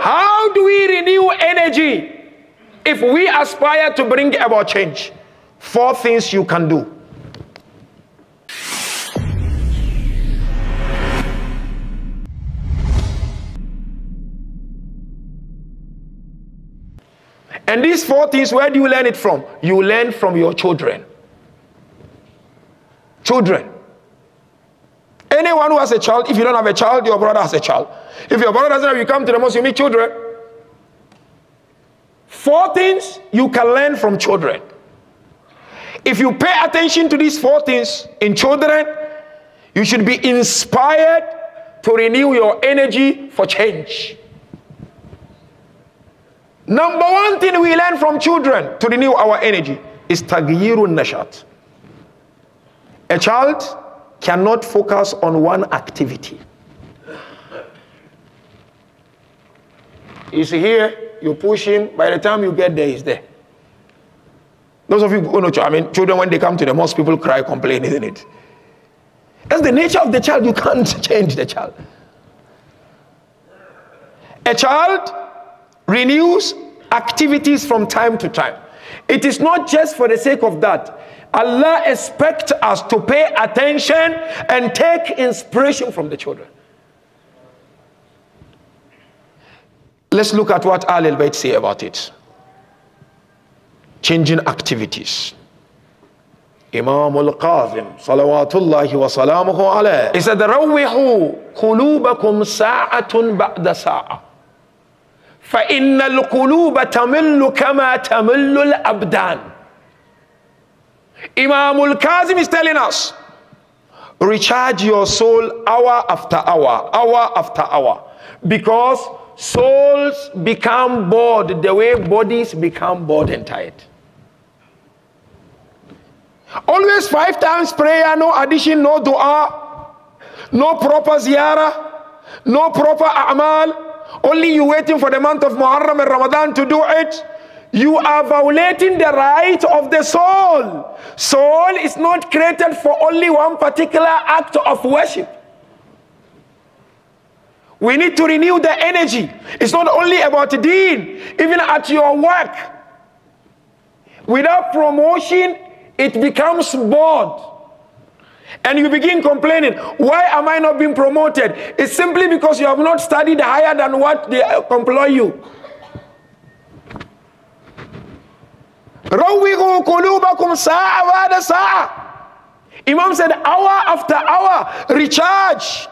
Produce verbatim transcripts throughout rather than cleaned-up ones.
How do we renew energy if we aspire to bring about change? Four things you can do. And these four things, where do you learn it from? You learn from your children. Children. Anyone who has a child, if you don't have a child, your brother has a child. If your brother doesn't have, you come to the mosque, you meet children. Four things you can learn from children. If you pay attention to these four things in children, you should be inspired to renew your energy for change. Number one thing we learn from children to renew our energy is taghyirun nashat. A child cannot focus on one activity. He's here, you push him, by the time you get there, he's there. Those of you who know, I mean, children, when they come to the mosque, people cry, complain, isn't it? That's the nature of the child. You can't change the child. A child renews activities from time to time. It is not just for the sake of that. Allah expects us to pay attention and take inspiration from the children. Let's look at what Ahl al-Bayt say about it. Changing activities. Imam al-Kazim, salawatullahi wa salamuhu alayhi, he said, "Rawihu qulubakum sa'atun ba'da sa'a. فَإِنَّ الْقُلُوبَ تَمِلُّ كَمَا تَمِلُّ الْأَبْدَانِ." Imam al-Kazim is telling us, recharge your soul hour after hour, hour after hour, because souls become bored the way bodies become bored and tired. Always five times prayer, no addition, no dua, no proper ziyarah, no proper a'mal. Only you waiting for the month of Muharram and Ramadan to do it. You are violating the right of the soul. Soul is not created for only one particular act of worship. We need to renew the energy. It's not only about deen. Even at your work, without promotion, it becomes bored. And you begin complaining, why am I not being promoted? It's simply because you have not studied higher than what they employ you. Rawiqu qulubakum sa'a wa sa'a. Imam said, hour after hour, recharge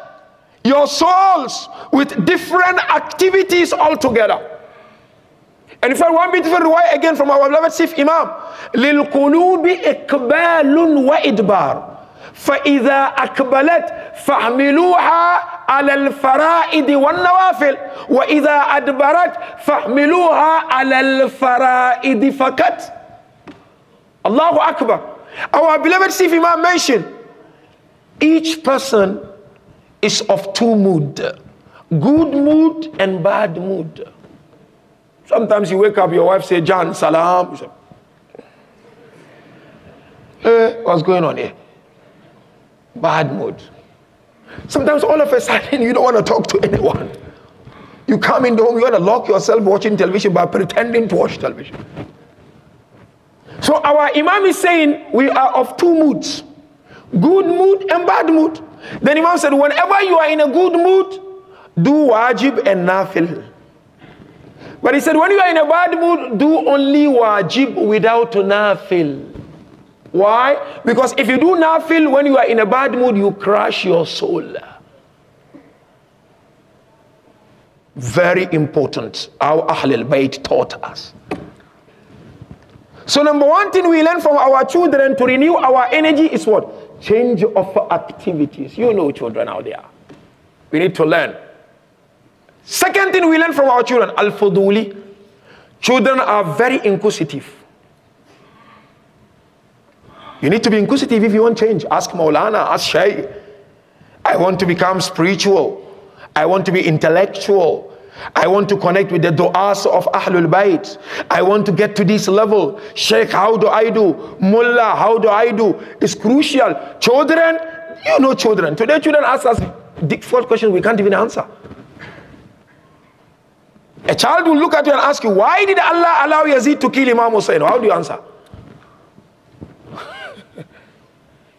your souls with different activities altogether. And in fact, one beautiful riwayah again from our beloved Sif Imam, lil qulubi iqbalun wa idbar. فَإِذَا أَكْبَلَتْ فَحْمِلُوهَا عَلَى الْفَرَائِدِ وَالنَّوَافِلِ وَإِذَا أَدْبَرَتْ فَحْمِلُوهَا عَلَى الْفَرَائِدِ فَكَتْ. Allahu Akbar. Our beloved Sif Imam mentioned, each person is of two moods, good mood and bad mood. Sometimes you wake up, your wife says, "John, salam." Say, "Hey, what's going on here?" Bad mood. Sometimes all of a sudden you don't want to talk to anyone. You come in the home, you want to lock yourself watching television by pretending to watch television. So our Imam is saying we are of two moods, good mood and bad mood. Then Imam said, whenever you are in a good mood, do wajib and nafil. But he said, when you are in a bad mood, do only wajib without nafil. Why? Because if you do nafil when you are in a bad mood, you crush your soul. Very important, our Ahl al-Bayt taught us. So number one thing we learn from our children to renew our energy is what? Change of activities. You know children out there. We need to learn. Second thing we learn from our children, al-fuduli. Children are very inquisitive. You need to be inquisitive if you want change. Ask Maulana, ask Shaykh. I want to become spiritual. I want to be intellectual. I want to connect with the du'as of Ahl al-Bayt. I want to get to this level. Shaykh, how do I do? Mullah, how do I do? It's crucial. Children, you know children. Today children ask us difficult questions we can't even answer. child will look at you and ask you, why did Allah allow Yazid to kill Imam Hussein? How do you answer?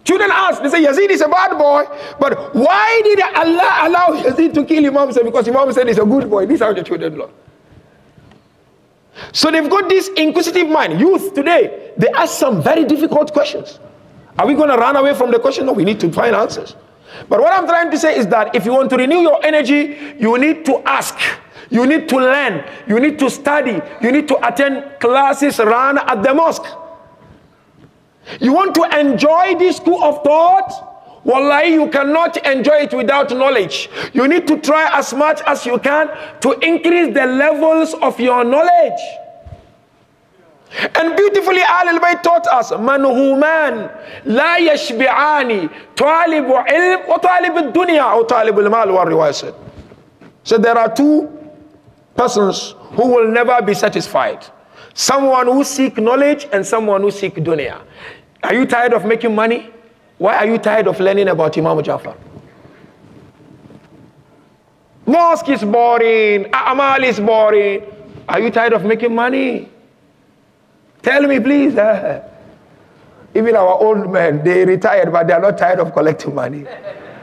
Children ask, they say, Yazid is a bad boy, but why did Allah allow Yazid to kill Imam Hussein? Because Imam Hussein is a good boy. These are the children, Lord. So they've got this inquisitive mind. Youth today, they ask some very difficult questions. Are we going to run away from the question? No, we need to find answers. But what I'm trying to say is that if you want to renew your energy, you need to ask. You need to learn. You need to study. You need to attend classes run at the mosque. You want to enjoy this school of thought? Wallahi, you cannot enjoy it without knowledge. You need to try as much as you can to increase the levels of your knowledge. And beautifully, Ahl al-Bayt taught us, manhuman la yashbi'ani talibu ilm wa talibu dunya wa talibu mal wa riwayat. So there are two persons who will never be satisfied. Someone who seeks knowledge and someone who seeks dunya. Are you tired of making money? Why are you tired of learning about Imam Jaffa? Mosque is boring. Amal is boring. Are you tired of making money? Tell me, please. Even our old men, they retired, but they are not tired of collecting money.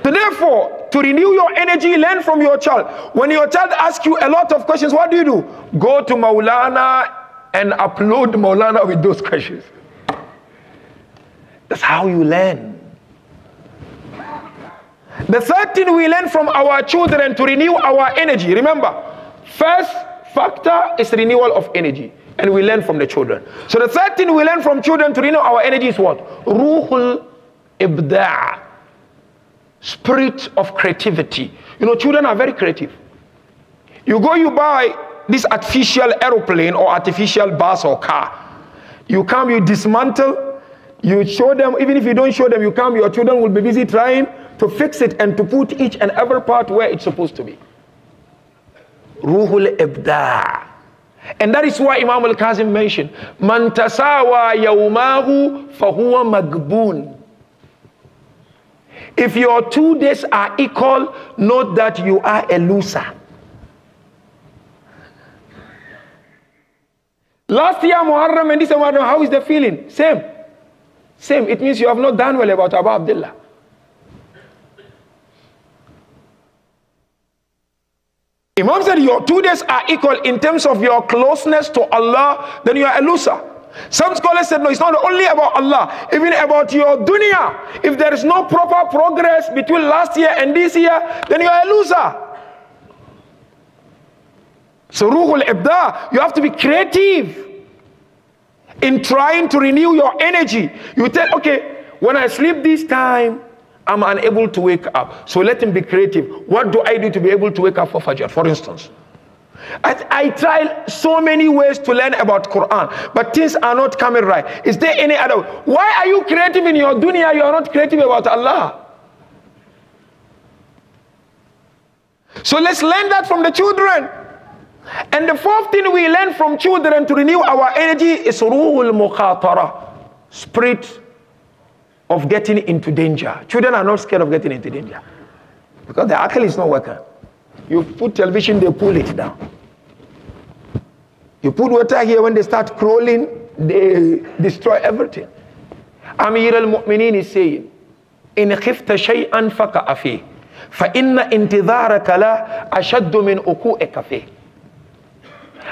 So therefore, to renew your energy, learn from your child. When your child asks you a lot of questions, what do you do? Go to Maulana and upload Maulana with those questions. That's how you learn. The third thing we learn from our children to renew our energy. Remember, first factor is renewal of energy. And we learn from the children. So the third thing we learn from children to renew our energy is what? Ruhul Ibda'. Spirit of creativity. You know, children are very creative. You go, you buy this artificial aeroplane or artificial bus or car. You come, you dismantle, you show them. Even if you don't show them, you come, your children will be busy trying to fix it and to put each and every part where it's supposed to be. Ruhul Ibda'. And that is why Imam al-Kazim mentioned, Man tasawa yawmahu fahuwa magbun. If your two days are equal, note that you are a loser. Last year Muharram and this Muharram, how is the feeling? Same. Same. It means you have not done well about Aba Abdillah. Imam said your two days are equal in terms of your closeness to Allah, then you are a loser. Some scholars said, no, it's not only about Allah, even about your dunya. If there is no proper progress between last year and this year, then you are a loser. So Ruhul Ibda, you have to be creative in trying to renew your energy. You tell, okay, when I sleep this time, I'm unable to wake up. So let him be creative. What do I do to be able to wake up for Fajr, for instance? I, I try so many ways to learn about Quran, but things are not coming right. Is there any other way? Why are you creative in your dunya? You are not creative about Allah. So let's learn that from the children. And the fourth thing we learn from children to renew our energy is ruhul mukhatara, spirit of getting into danger. Children are not scared of getting into danger because the akal is not working. You put television, they pull it down. You put water here, when they start crawling, they destroy everything. Amir al-Mu'minin is saying, in khifta shay'an faqa'a fihi, fa inna intidharaka la ashaddu min uqu'ika fihi.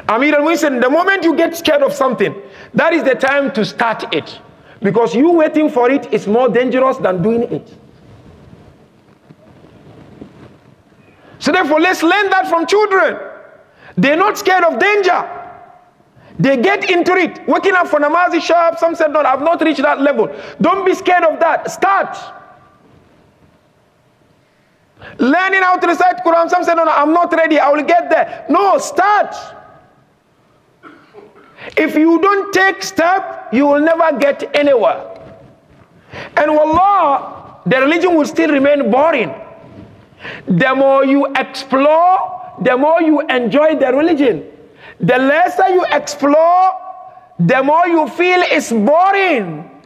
Amir al-Mu'minin said, the moment you get scared of something, that is the time to start it. Because you waiting for it is more dangerous than doing it. So therefore, let's learn that from children. They're not scared of danger. They get into it. Waking up for namazi sharp, some said, no, I've not reached that level. Don't be scared of that. Start. Learning how to recite Quran, some said, no, no, I'm not ready. I will get there. No, start. If you don't take step, you will never get anywhere. And wallah, the religion will still remain boring. The more you explore, the more you enjoy the religion. The lesser you explore, the more you feel it's boring.